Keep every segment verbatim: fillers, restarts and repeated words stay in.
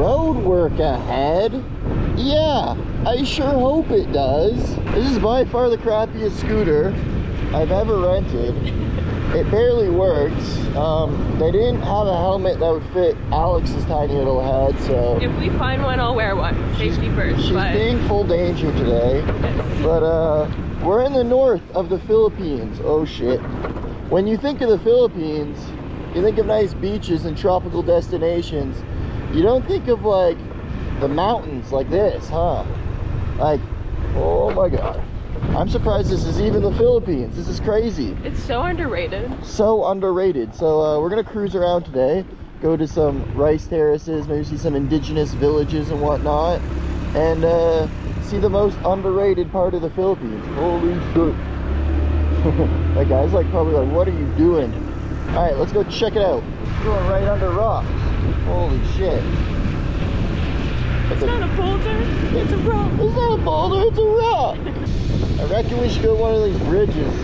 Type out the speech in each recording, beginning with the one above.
road work ahead. Yeah, I sure hope it does. This is by far the crappiest scooter I've ever rented. It barely works. Um, they didn't have a helmet that would fit Alex's tiny little head, so... If we find one, I'll wear one. Safety she's, first. She's but... being full danger today. Yes. But, uh, we're in the north of the Philippines. Oh, shit. When you think of the Philippines, you think of nice beaches and tropical destinations. You don't think of, like, the mountains like this, huh? Like, oh my god. I'm surprised this is even the Philippines. This is crazy. It's so underrated. So underrated. So uh, we're going to cruise around today, go to some rice terraces, maybe see some indigenous villages and whatnot, and uh, see the most underrated part of the Philippines. Holy shit. That guy's like probably like, what are you doing? All right, let's go check it out. Going right under rocks. Holy shit. It's, it's a, not a boulder, it's a rock. It's not a boulder, it's a rock. I reckon we should go one of these bridges.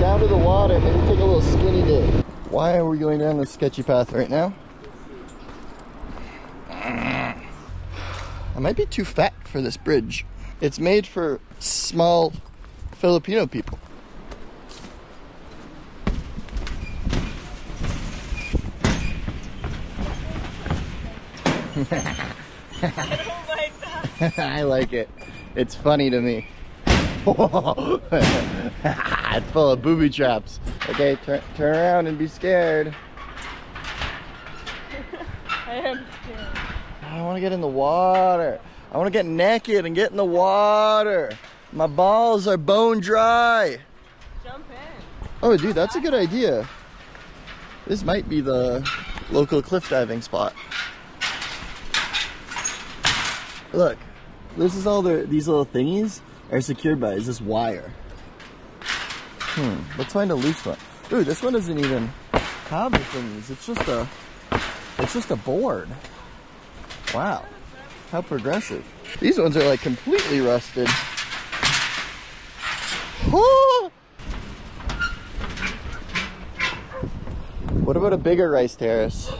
Down to the water, maybe take a little skinny dip. Why are we going down this sketchy path right now? I might be too fat for this bridge. It's made for small Filipino people. I don't like that. I like it. It's funny to me. It's full of booby traps. Okay, turn turn around and be scared. I am scared. I want to get in the water. I want to get naked and get in the water. My balls are bone dry. Jump in. Oh, dude, that's a good idea. This might be the local cliff diving spot. Look, this is all the, these little thingies are secured by, is this wire. Hmm, let's find a loose one. Ooh, this one doesn't even have the thingies. It's just a, it's just a board. Wow, how progressive. These ones are like completely rusted. Oh! What about a bigger rice terrace?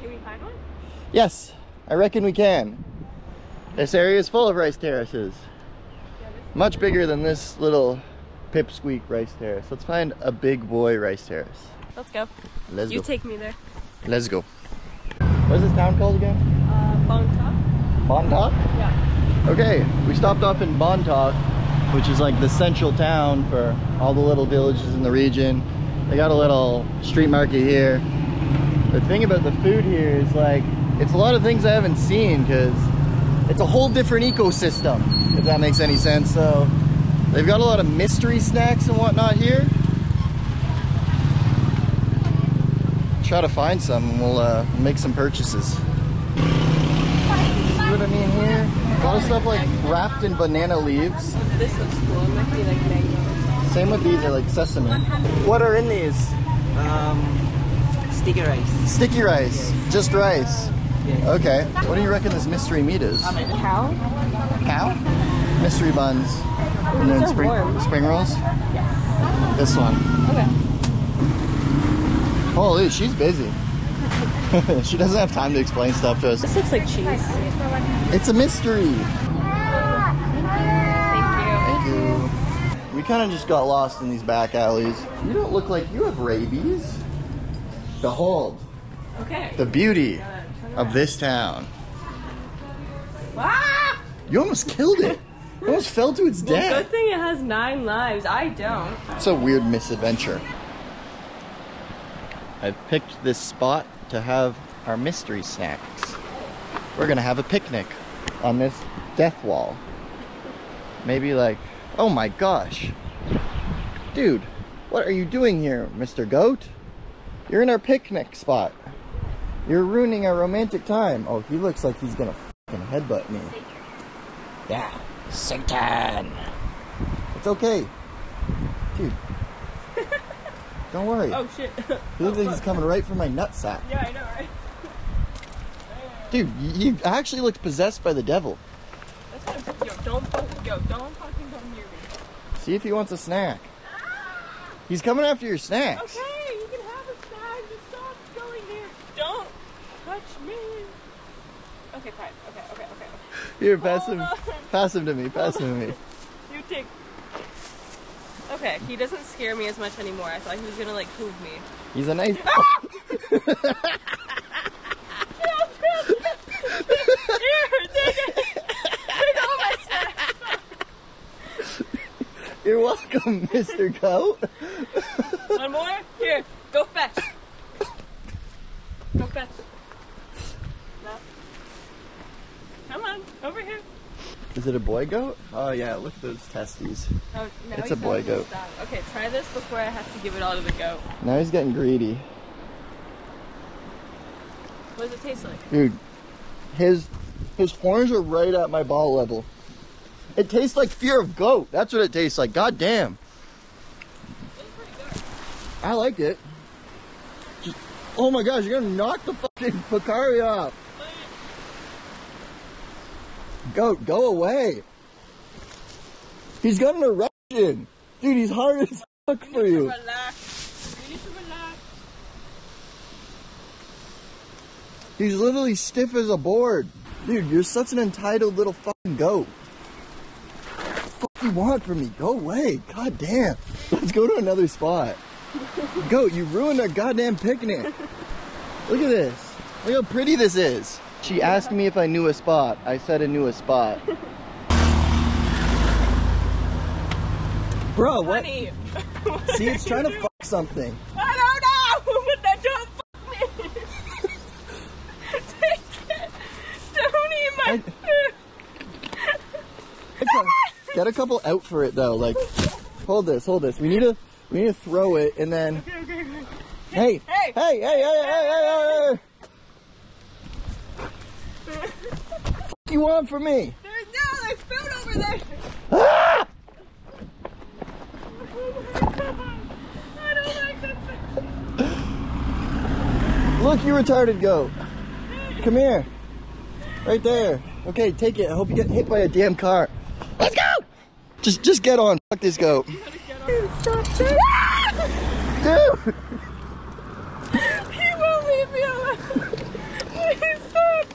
Can we find one? Yes. I reckon we can. This area is full of rice terraces. Much bigger than this little pipsqueak rice terrace. Let's find a big boy rice terrace. Let's go. Let's you go. Take me there. Let's go. What is this town called again? Uh, Bontoc. Bontoc? Yeah. Okay, we stopped off in Bontoc, which is like the central town for all the little villages in the region. They got a little street market here. The thing about the food here is like, it's a lot of things I haven't seen because it's a whole different ecosystem, if that makes any sense. So they've got a lot of mystery snacks and whatnot here. Try to find some and we'll uh, make some purchases. See what I mean here? A lot of stuff like wrapped in banana leaves. This looks cool. It might be like mango. Same with these, they're like sesame. What are in these? Um, sticky rice. Sticky rice. Yes. Just rice. Okay, what do you reckon this mystery meat is? Um, cow. Cow? Mystery buns. Oh, and then spring, spring rolls? Yes. This one. Okay. Holy, she's busy. She doesn't have time to explain stuff to us. This looks like cheese. It's a mystery. Thank you. Thank you. We kind of just got lost in these back alleys. You don't look like you have rabies. Behold. Okay. The beauty. Uh, of this town. Ah! You almost killed it. It almost fell to its death. Well, good thing it has nine lives. I don't. It's a weird misadventure. I've picked this spot to have our mystery snacks. We're going to have a picnic on this death wall. Maybe like, oh my gosh. Dude, what are you doing here, Mister Goat? You're in our picnic spot. You're ruining our romantic time. Oh, he looks like he's gonna fucking headbutt me. Yeah, Satan. It's okay, dude. Don't worry. Oh shit. He looks like he's coming right for my nutsack. Yeah, I know, right? Dude, you actually looked possessed by the devil. That's what I'm saying. Yo, don't fucking, yo, don't fucking come near me. See if he wants a snack. Ah! He's coming after your snacks. Okay. me. Okay, fine. Okay, okay, okay. You're passive. Pass him to me. Pass him to me. You take. Okay, he doesn't scare me as much anymore. I thought he was gonna like hoof me. He's a nice. Ah! Here, take it. Take all my stuff. You're welcome, Mister Goat. One more? Here, go fetch. Go fetch. No. Come on, over here. Is it a boy goat? Oh yeah, look at those testes. Oh, now it's a boy goat. Stop. Okay, try this before I have to give it all to the goat. Now he's getting greedy. What does it taste like? Dude, his his horns are right at my ball level. It tastes like fear of goat. That's what it tastes like. God damn. It's pretty good. I like it. Just, oh my gosh, you're gonna knock the fucking Picari off. Goat, go away. He's got an erection. Dude, he's hard as fuck for you. You need to relax. You need to relax. He's literally stiff as a board. Dude, you're such an entitled little fucking goat. What the fuck you want from me? Go away. God damn. Let's go to another spot. Goat, you ruined our goddamn picnic. Look at this. Look how pretty this is. She asked me if I knew a spot. I said I knew a spot. Bro, what? Honey, what See, it's trying to doing? Fuck something. I don't know, but that don't fuck me. Take it. Don't eat my I, food. Get a couple out for it though. Like, hold this, hold this. We need to, we need to throw it and then. Okay, okay, okay. Hey, hey, hey, hey, hey, hey, hey. hey. What the f you want from me? There's no, there's food over there. Ah! I don't like this thing. Look, you retarded goat. Come here. Right there. Okay, take it. I hope you get hit by a damn car. Let's go! Just just get on. Fuck this goat. Stop it. Ah! Dude! He won't leave me alone. Please stop.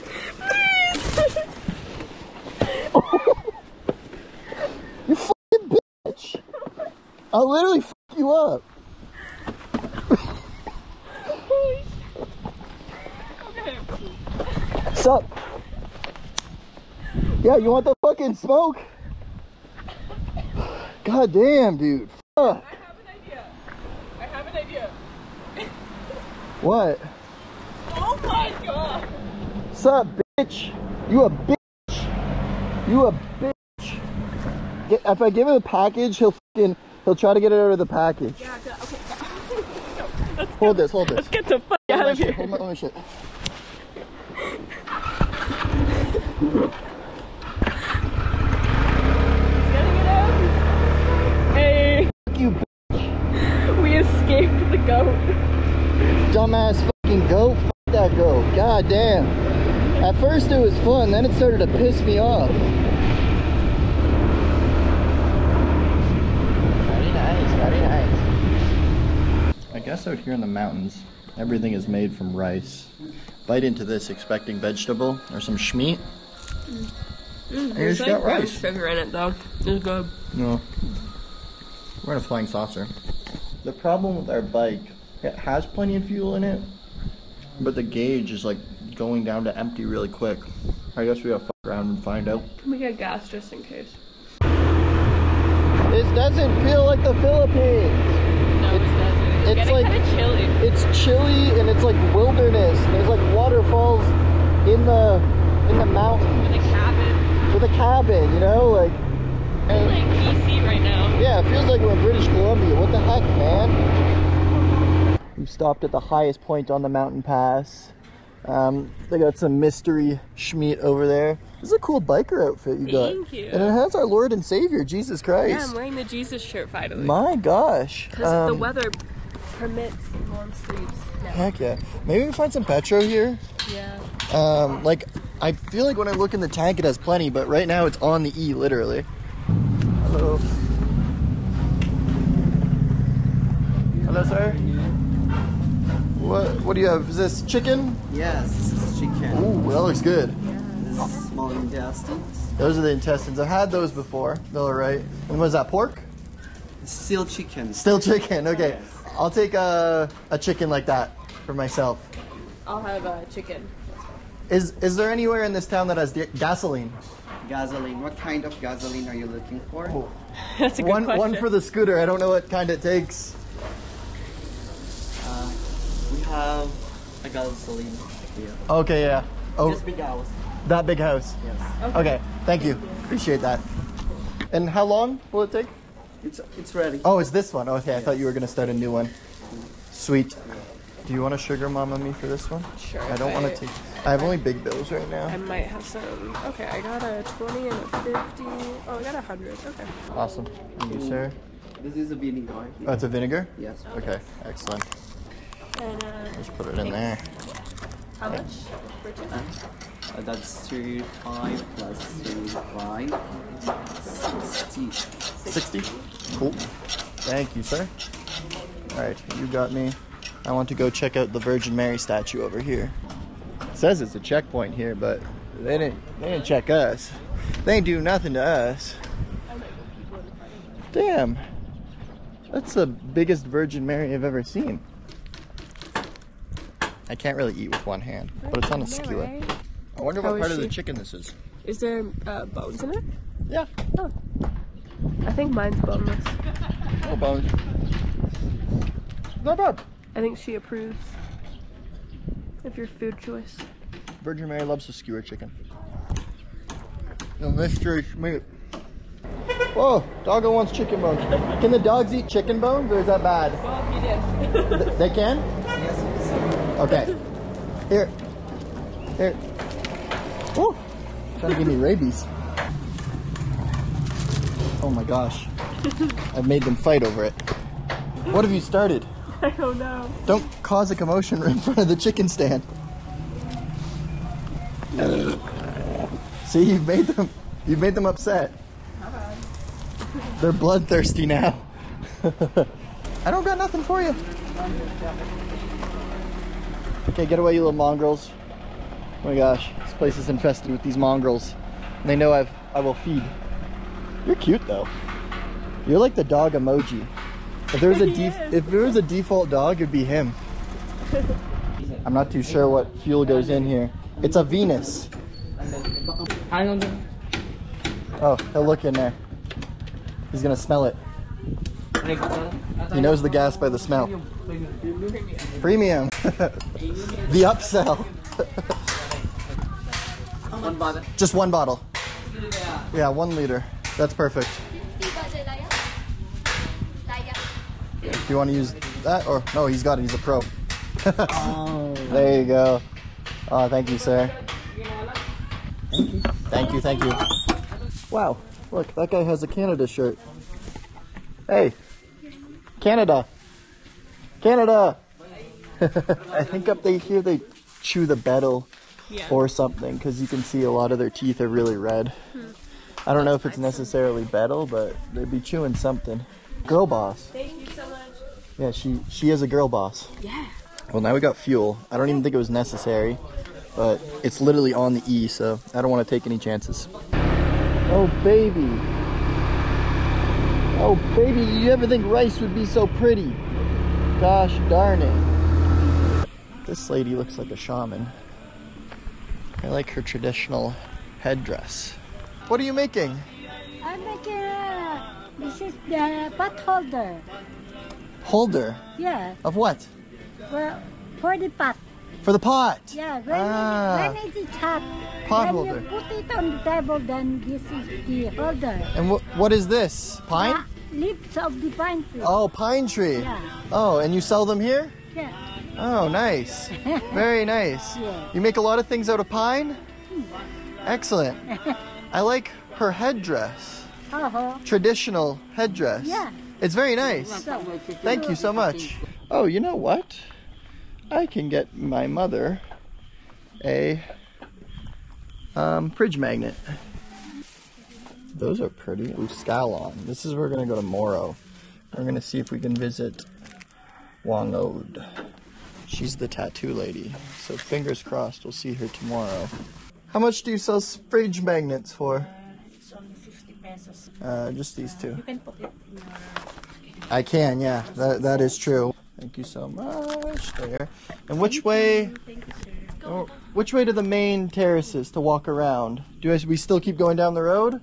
You fucking bitch! I'll literally fuck you up. Okay. Sup? Yeah, you want the fucking smoke? God damn, dude. Fuck. I have an idea. I have an idea. What? Oh my god. Sup, bitch? You a bitch. You a bitch. Get, if I give him a package, he'll fucking, he'll try to get it out of the package. Yeah, okay. Let's hold get, this, hold this. Let's get the fuck hold out of shit, here. Hold my, hold my shit. Hey. Fuck you, bitch. We escaped the goat. Dumbass fucking goat. Fuck that goat. God damn. At first it was fun, then it started to piss me off. Very nice, very nice. I guess out here in the mountains, everything is made from rice. Bite into this expecting vegetable or some schmeat. Mm. Mm, it's like got rice. Sugar in it though. It's good. No. We're in a flying saucer. The problem with our bike, it has plenty of fuel in it, but the gauge is like going down to empty really quick. I guess we gotta fuck around and find out. Can we get gas just in case? This doesn't feel like the Philippines. No, it doesn't. It's, it's getting like, kind of chilly. It's chilly and it's like wilderness. There's like waterfalls in the in the mountains. With a cabin. With a cabin, you know, like. We're like B C right now. Yeah, it feels like we're in British Columbia. What the heck, man? We stopped at the highest point on the mountain pass. Um, they got some mystery schmeat over there. This is a cool biker outfit you got. Thank you. And it has our Lord and Savior, Jesus Christ. Yeah, I'm wearing the Jesus shirt finally. My gosh. Because um, the weather permits warm sleeves now. Heck yeah. Maybe we find some petrol here. Yeah. Um, like, I feel like when I look in the tank it has plenty, but right now it's on the E, literally. Hello. Hello, sir. What, what do you have? Is this chicken? Yes. best you can. Ooh, that looks good. Yeah, this is small intestines. Those are the intestines. I've had those before. Miller, right? And was that pork? Still chicken. Still chicken. Okay, yes. I'll take a a chicken like that for myself. I'll have a chicken. Is is there anywhere in this town that has gasoline? Gasoline. What kind of gasoline are you looking for? Oh. That's a good one, question. One for the scooter. I don't know what kind it takes. Uh, we have a gasoline here. Okay, yeah. Oh, this big house. That big house. Yes. Okay. okay. Thank you. Appreciate that. And how long will it take? It's it's ready. Oh, it's this one. Okay, I yes. thought you were gonna start a new one. Sweet. Do you want a sugar mama me for this one? Sure. I don't I, want to take. I have I, only big bills right now. I might have some. Okay, I got a twenty and a fifty. Oh, I got a hundred. Okay. Awesome. Thank you, sir. This is a vinegar. Oh, it's a vinegar. Yes. Okay. okay. Excellent. And, uh, let's put it in there. How much? For two? Uh, that's three five plus three five. Sixty. Sixty. Cool. Thank you, sir. All right, you got me. I want to go check out the Virgin Mary statue over here. It says it's a checkpoint here, but they didn't they didn't check us. They ain't do nothing to us. Damn. That's the biggest Virgin Mary I've ever seen. I can't really eat with one hand, but it's on a skewer. I wonder what part of the chicken this is. Is there uh, bones in it? Yeah. Oh. I think mine's boneless. No bones. Not bad. I think she approves of your food choice. Virgin Mary loves the skewer chicken. The mystery meat. Whoa, doggo wants chicken bones. Can the dogs eat chicken bones, or is that bad? Well, he did. They can? Yes. Okay. Here. Here. Woo! Trying to give me rabies. Oh my gosh. I've made them fight over it. What have you started? I don't know. Don't cause a commotion right in front of the chicken stand. See, you've made them you've made them upset. Not bad. They're bloodthirsty now. I don't got nothing for you. Okay, get away, you little mongrels. Oh my gosh, this place is infested with these mongrels. And they know I've I will feed. You're cute though. You're like the dog emoji. If there was a def if there was a default dog, it'd be him. I'm not too sure what fuel goes in here. It's a Venus. Oh, he'll look in there. He's gonna smell it. He knows the gas by the smell. Premium. The upsell. One bottle. Just one bottle. Yeah, one liter. That's perfect. Do you want to use that or no? He's got it. He's a pro. Oh, there you go. Oh, thank you, sir. Thank you. Thank you. Thank you. Wow, look, that guy has a Canada shirt. Hey, Canada, Canada. I think up they here they chew the betel yeah. or something because you can see a lot of their teeth are really red. Hmm. I don't know if it's necessarily betel, but they'd be chewing something. Girl boss. Thank you so much. Yeah, she she is a girl boss. Yeah. Well, now we got fuel. I don't even think it was necessary, but it's literally on the E, so I don't want to take any chances. Oh baby. Oh baby, you ever think rice would be so pretty? Gosh darn it. This lady looks like a shaman. I like her traditional headdress. What are you making? I'm making a... This is the pot holder. Holder? Yeah. Of what? For, for the pot. For the pot? Yeah. When, ah. it, when it is hot, pot when holder. You put it on the table, then this is the holder. And what what is this? Pine? The leaves of the pine tree. Oh, pine tree. Yeah. Oh, and you sell them here? Yeah. Oh, nice. Very nice. Yeah. You make a lot of things out of pine? Hmm. Excellent. I like her headdress. Uh-huh. Traditional headdress. Yeah. It's very nice. So, thank you so much. Oh, you know what? I can get my mother a um, fridge magnet. Those are pretty. Ooh, Scalon. This is where we're going to go tomorrow. We're going to see if we can visit Wang-Od. She's the tattoo lady, so fingers crossed we'll see her tomorrow. How much do you sell fridge magnets for? Uh, it's only fifty pesos. Uh, just these two. Uh, you can put it in your... I can, yeah, that, that is true. Thank you so much. There. And which way... Thank you, sir. Oh, which way to the main terraces to walk around? Do I, we still keep going down the road?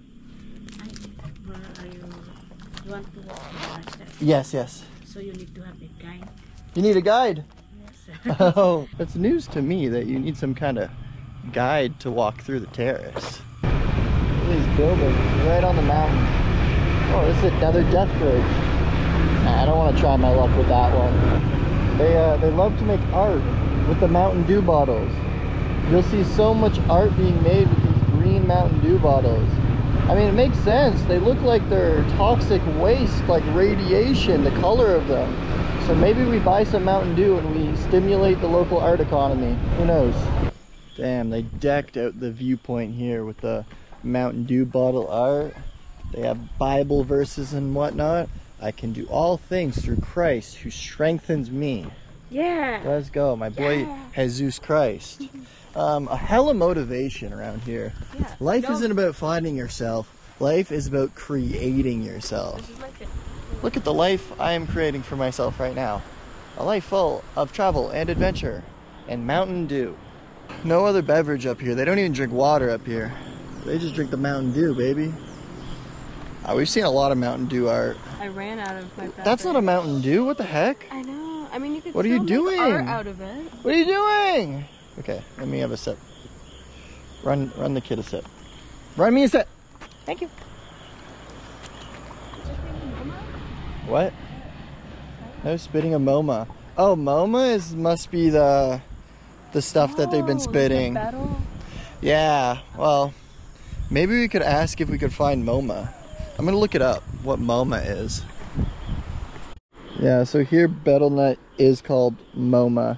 You want to walk faster? Yes, yes. So you need to have a guide. You need a guide? Yes, sir. Oh, that's news to me that you need some kind of guide to walk through the terrace. Look at these buildings right on the mountain. Oh, this is another death bridge. Nah, I don't want to try my luck with that one. They, uh, they love to make art with the Mountain Dew bottles. You'll see so much art being made with these green Mountain Dew bottles. I mean, it makes sense. They look like they're toxic waste, like radiation, the color of them. So maybe we buy some Mountain Dew and we stimulate the local art economy. Who knows? Damn, they decked out the viewpoint here with the Mountain Dew bottle art. They have Bible verses and whatnot. I can do all things through Christ who strengthens me. Yeah. Let's go, my boy, yeah. Jesus Christ. Um, a hell of motivation around here. Yeah. Life Don't. isn't about finding yourself. Life is about creating yourself. Like Look at the life I am creating for myself right now. A life full of travel and adventure and Mountain Dew. No other beverage up here. They don't even drink water up here. They just drink the Mountain Dew, baby. Oh, we've seen a lot of Mountain Dew art. I ran out of my pepper. That's not a Mountain Dew. What the heck? I know. I mean, you could what still are you doing? Make art out of it. What are you doing? Okay, let me have a sip. Run, run the kid a sip. Run me a sip. Thank you. What? No spitting of moma. Oh, moma is must be the the stuff oh, that they've been spitting. The yeah. Well, maybe we could ask if we could find moma. I'm gonna look it up. What moma is? Yeah. So here, betel nut is called moma.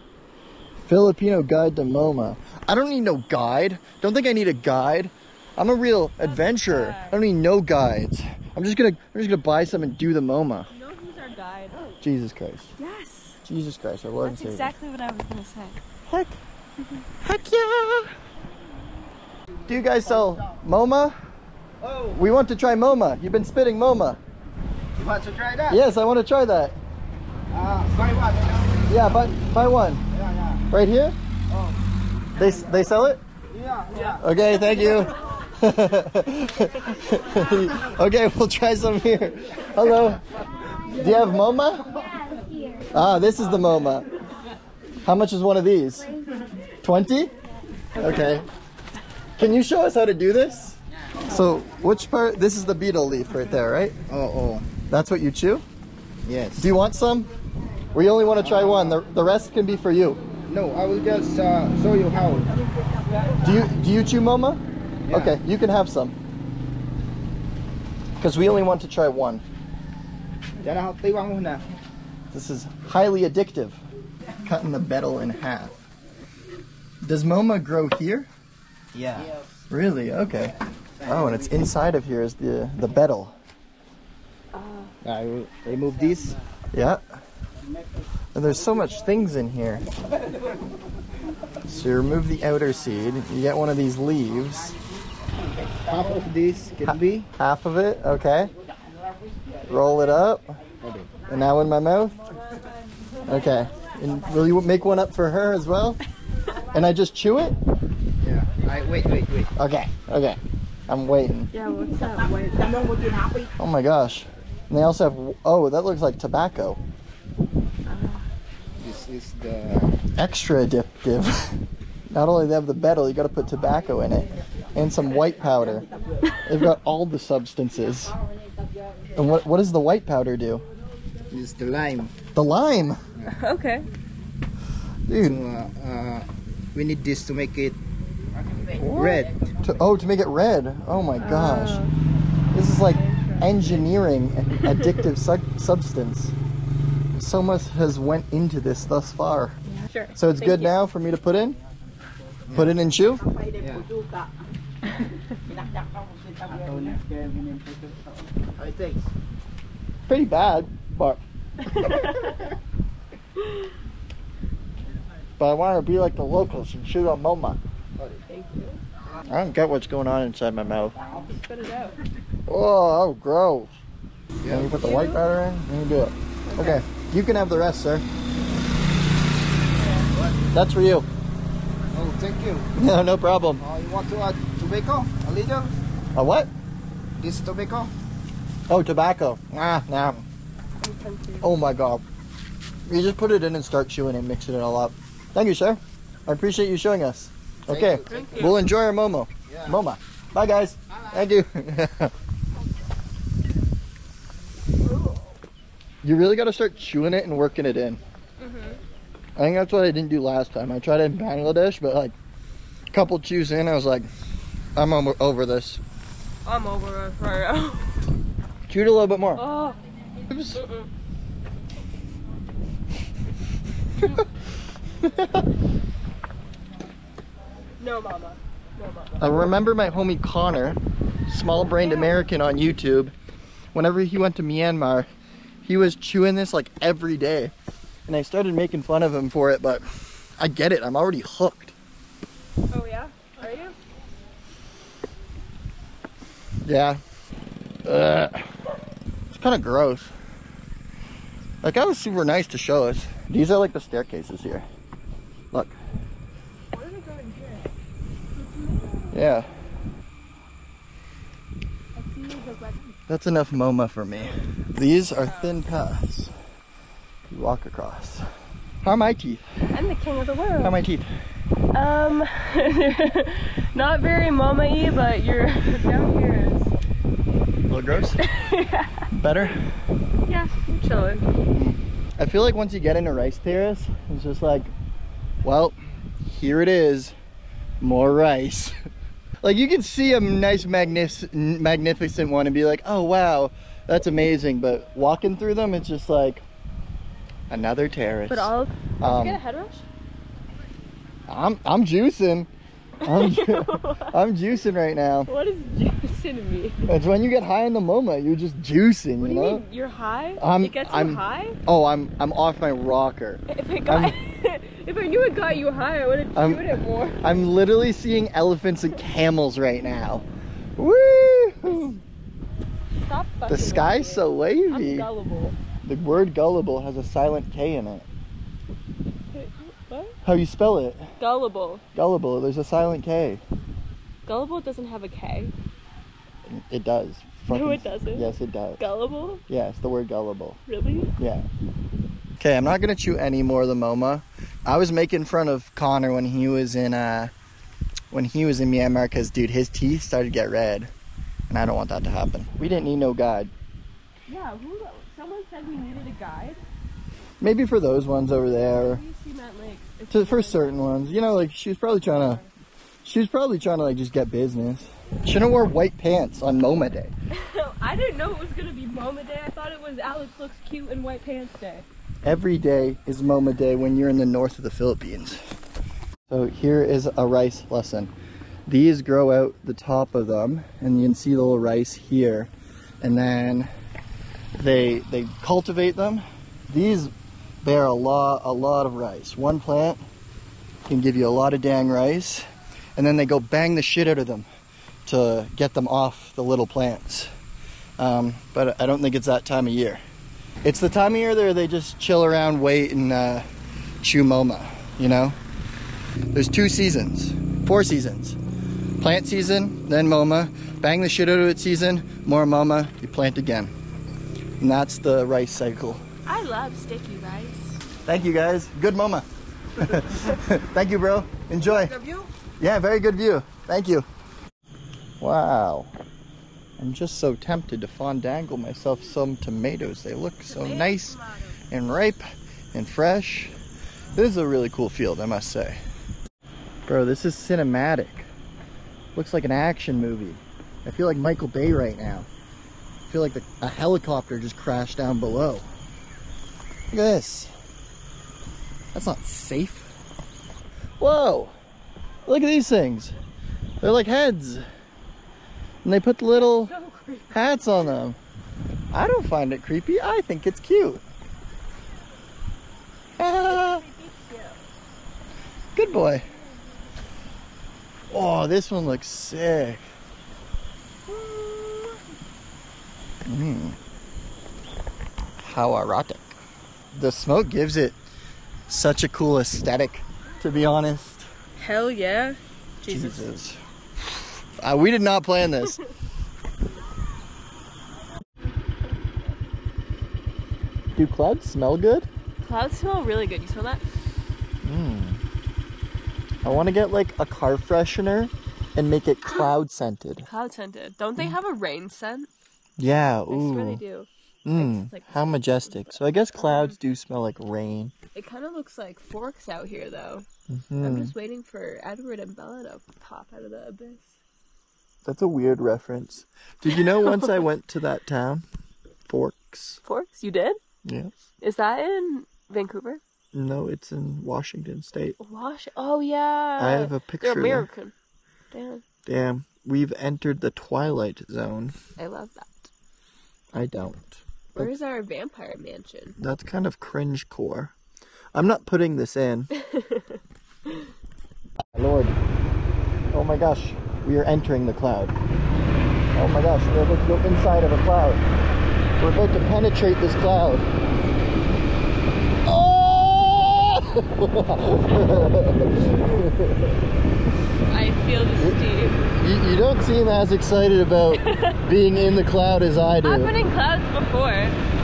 Filipino guide to moma. I don't need no guide. Don't think I need a guide. I'm a real adventurer. I don't need no guides. I'm just gonna I'm just gonna buy some and do the moma. You know who's our guide? Oh. Jesus Christ. Yes. Jesus Christ, our Lord and Savior. That's exactly what I was gonna say. Heck. Heck yeah. Do you guys sell moma? Oh. We want to try moma. You've been spitting moma. You want to try that? Yes, I want to try that. Uh, buy one. Yeah, buy buy one. Yeah, yeah. Right here? Oh. They, they sell it? Yeah, yeah. Okay, thank you. Okay, we'll try some here. Hello. Do you have moma? Yeah, here. Ah, this is the moma. How much is one of these? twenty? Okay. Can you show us how to do this? So, which part? This is the betel leaf right there, right? Oh, oh. That's what you chew? Yes. Do you want some? We only want to try one. The, the rest can be for you. No, I will just uh, show you how. Do you do you chew moma? Yeah. Okay, you can have some. Because we only want to try one. This is highly addictive. Cutting the betel in half. Does moma grow here? Yeah. Yes. Really? Okay. Oh, and it's inside of here is the the betel. Uh, I will remove this. Yeah. And there's so much things in here. So you remove the outer seed, you get one of these leaves. Half of this can be. Half of it, okay. Roll it up. And now in my mouth. Okay. And will you make one up for her as well? And I just chew it? Yeah. I wait, wait, wait. Okay, okay. I'm waiting. Yeah, what's up? Wait. Oh my gosh. And they also have, oh, that looks like tobacco. Is the extra addictive. Not only they have the betel, you got to put tobacco in it and some white powder. They've got all the substances. And what what does the white powder do? It's the lime. The lime. Yeah. Okay. Dude, so, uh, uh, we need this to make it red. To, oh, to make it red. Oh my gosh. Uh, this is like engineering an addictive su- substance. So much has went into this thus far. Yeah. Sure. So it's Thank good you. now for me to put in? Yeah. Put it in chew? Yeah. Pretty bad, but... but I want to be like the locals and shoot on MoMA. Thank you. I don't get what's going on inside my mouth. I'll just spit it out. Oh, oh, gross. Yeah. Can you put the white powder in? Let me do it. Okay. Okay. You can have the rest, sir. What? That's for you. Oh, thank you. No, no problem. Uh, you want to add tobacco? A little? A what? This tobacco? Oh, tobacco. Nah, nah. Oh, my God. You just put it in and start chewing and mixing it all up. Thank you, sir. I appreciate you showing us. Okay, thank you, thank you. We'll enjoy our momo. Yeah. MoMA. Bye, guys. Bye. Thank you. You really got to start chewing it and working it in. Mm-hmm. I think that's what I didn't do last time. I tried it in Bangladesh, but like a couple chews in, I was like, I'm over this. I'm over it right now. Chew it a little bit more. Oh. Oops. Mm-mm. No, mama. No, mama. I remember my homie Connor, small-brained American on YouTube. Whenever he went to Myanmar, he was chewing this like every day, and I started making fun of him for it. But I get it. I'm already hooked. Oh yeah, are you? Yeah. Ugh. It's kind of gross. Like, that was super nice to show us. These are like the staircases here. Look. Where did it go in here? Yeah. That's enough MoMA for me. These are thin paths you walk across. How are my teeth? I'm the king of the world. How are my teeth? Um, not very MoMA-y, but you're down here is... A little gross? Yeah. Better? Yeah, I'm chilling. I feel like once you get into rice terrace, it's just like, well, here it is, more rice. Like, you can see a nice magnific magnificent one and be like, oh wow, that's amazing, but walking through them, it's just like another terrace. But all, did um, you get a head rush? I'm I'm juicing. I'm, ju I'm juicing right now. What is juicing me? It's when you get high in the MoMA, you're just juicing. What do you know? Mean? You're high? I'm, it gets I'm, you high? Oh, I'm I'm off my rocker. If it got, if I knew it got you high, I would have chewed it more. I'm literally seeing elephants and camels right now. Woo! Stop fucking. The sky's so wavy. I'm gullible. The word gullible has a silent K in it. What? How you spell it? Gullible. Gullible. There's a silent K. Gullible doesn't have a K. It does. Fucking, no, it doesn't. Yes, it does. Gullible? Yes, the word gullible. Really? Yeah. Okay, I'm not going to chew any more of the MoMA. I was making fun of Connor when he was in uh, when he was in Myanmar because, dude, his teeth started to get red. And I don't want that to happen. We didn't need no guide. Yeah, who, someone said we needed a guide. Maybe for those ones over there. Maybe she meant like to, for certain ones. You know, like she was probably trying to she was probably trying to like just get business. Shouldn't have wore white pants on MoMA Day. I didn't know it was gonna be MoMA Day. I thought it was Alex looks cute in white pants day. Every day is MoMA Day when you're in the north of the Philippines. So here is a rice lesson. These grow out the top of them, and you can see the little rice here. And then they they cultivate them. These bear a lot a lot of rice. One plant can give you a lot of dang rice, and then they go bang the shit out of them to get them off the little plants. Um, but I don't think it's that time of year. It's the time of year there they just chill around, wait, and uh, chew MoMA, you know? There's two seasons, four seasons. Plant season, then MoMA, bang the shit out of it season, more MoMA, you plant again. And that's the rice cycle. I love sticky rice. Thank you, guys. Good MoMA. Thank you, bro. Enjoy. Good view? Yeah, very good view. Thank you. Wow. I'm just so tempted to fondangle myself some tomatoes. They look so tomato, nice tomato. And ripe and fresh. This is a really cool field, I must say. Bro, this is cinematic. Looks like an action movie. I feel like Michael Bay right now. I feel like the, a helicopter just crashed down below. Look at this. That's not safe. Whoa! Look at these things. They're like heads. And they put little so hats on them. I don't find it creepy. I think it's cute. Ah. boy. Oh, this one looks sick. Mmm. How erotic. The smoke gives it such a cool aesthetic, to be honest. Hell yeah. Jesus. Jesus. Uh, we did not plan this. Do clouds smell good? Clouds smell really good. You smell that? Mm. I want to get like a car freshener and make it cloud scented. Cloud scented. Don't they have a rain scent? Yeah. Ooh. I swear they do. Mm. Like, like, how majestic. So I guess clouds do smell like rain. It kind of looks like forks out here though. Mm-hmm. I'm just waiting for Edward and Bella to pop out of the abyss. That's a weird reference. Did you know once I went to that town? Forks. Forks? You did? Yeah. Is that in Vancouver? No, it's in Washington State. Wash. Oh, yeah. I have a picture. They're American. There. Damn. Damn. We've entered the Twilight Zone. I love that. I don't. Where's our vampire mansion? That's kind of cringe core. I'm not putting this in. Lord. Oh my gosh. We are entering the cloud. Oh my gosh. We're about to go inside of a cloud. We're about to penetrate this cloud. Oh! I feel the steam. You, you don't seem as excited about being in the cloud as I do. I've been in clouds before.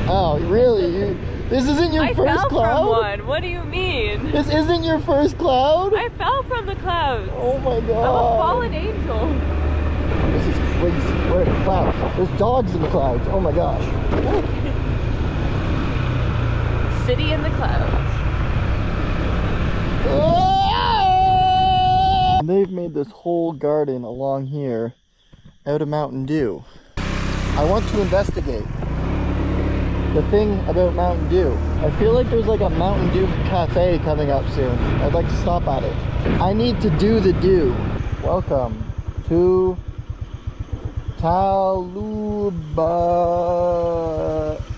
Oh, really? You, this isn't your I first fell cloud? From one. What do you mean? This isn't your first cloud? I fell from the clouds. Oh my god. I'm a fallen angel. This is crazy. We're in a cloud. There's dogs in the clouds. Oh my gosh. City in the clouds. Oh! And they've made this whole garden along here out of Mountain Dew. I want to investigate the thing about Mountain Dew. I feel like there's like a Mountain Dew cafe coming up soon. I'd like to stop at it. I need to do the dew. Welcome to Taluba.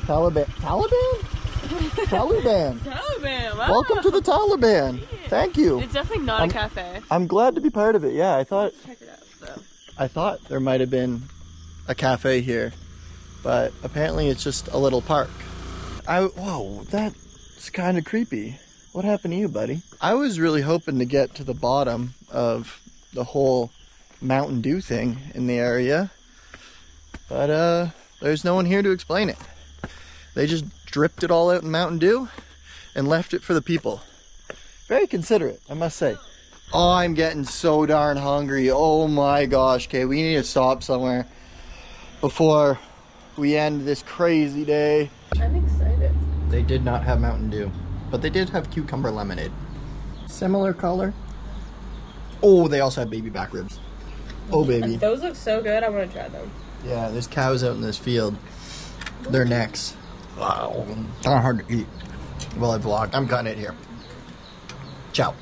Taliban. Taliban? Taliban. Taliban. Wow. Welcome to the Taliban. Jeez. Thank you. It's definitely not I'm, a cafe. I'm glad to be part of it. Yeah, I thought. Check it out, though. I thought there might have been a cafe here, but apparently it's just a little park. I whoa, that's kind of creepy. What happened to you, buddy? I was really hoping to get to the bottom of the whole Mountain Dew thing in the area, but uh there's no one here to explain it. They just dripped it all out in Mountain Dew and left it for the people. Very considerate, I must say. Oh, I'm getting so darn hungry. Oh my gosh. Okay, we need to stop somewhere before we end this crazy day. I'm excited. They did not have Mountain Dew, but they did have cucumber lemonade. Similar color. Oh, they also have baby back ribs. Oh baby, those look so good. I want to try them. Yeah, there's cows out in this field. Their necks. Wow, not hard to eat. Well, I vlogged. I'm cutting it here. Ciao.